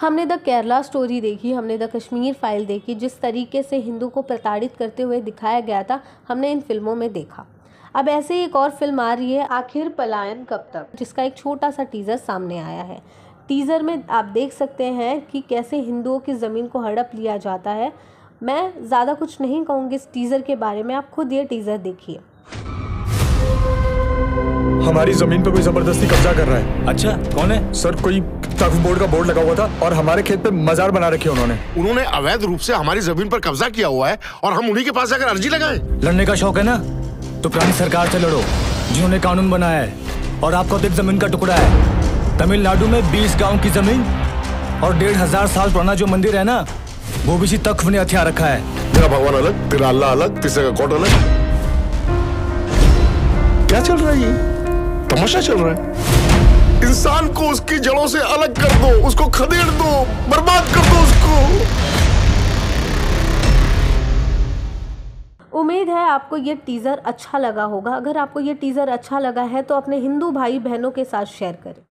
हमने the Kerala story देखी, हमने द कश्मीर फाइल देखी, जिस तरीके से हिंदू को प्रताड़ित करते हुए दिखाया गया था हमने इन फिल्मों में देखा। अब ऐसे ही एक और फिल्म आ रही है, आखिर पलायन कब तक, जिसका एक छोटा सा टीज़र सामने आया है। टीज़र में आप देख सकते हैं कि कैसे हिंदुओं की ज़मीन को हड़प लिया जाता है। मैं ज़्यादा कुछ नहीं कहूँगी इस टीज़र के बारे में, आप खुद ये टीज़र देखिए। हमारी जमीन पे कोई जबरदस्ती कब्जा कर रहा है। अच्छा, कौन है? सर, कोई वक्फ बोर्ड का बोर्ड लगा हुआ था और हमारे खेत पे मजार बना रखे उन्होंने अवैध रूप से हमारी जमीन पर कब्जा किया हुआ है और हम उन्हीं के पास जाकर अर्जी लगाएं। लड़ने का शौक है ना, तो पुरानी सरकार से लड़ो जिन्होंने कानून बनाया है और आपको अधिक जमीन का टुकड़ा है। तमिलनाडु में 20 गाँव की जमीन और 1500 साल पुराना जो मंदिर है ना, वो भी तख्फ ने हथियार रखा है। तेरा भगवान अलग, तेरा अल्लाह अलग, तीसरे का कोर्ट अलग। क्या चल रहा है? तमाशा चल रहा है। इंसान को उसकी जड़ों से अलग कर दो, उसको खदेड़ दो, बर्बाद कर दो उसको। उम्मीद है आपको ये टीजर अच्छा लगा होगा। अगर आपको ये टीजर अच्छा लगा है तो अपने हिंदू भाई बहनों के साथ शेयर करें।